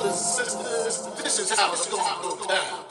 brothers and sisters, this is how it's gonna go down.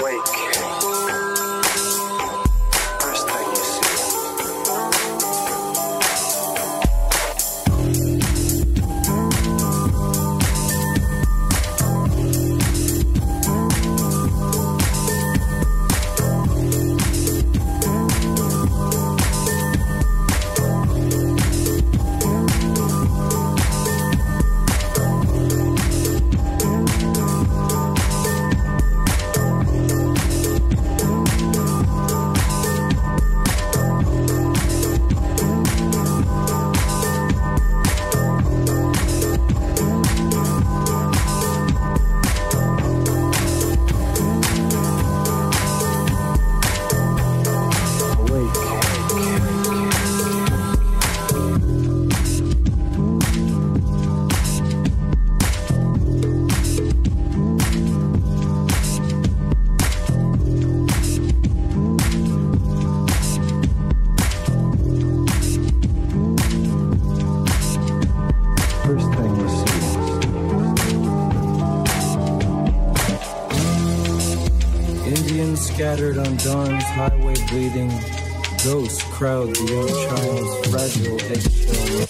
awake. Indians scattered on dawn's highway bleeding, ghosts crowd the young child's fragile eggshell.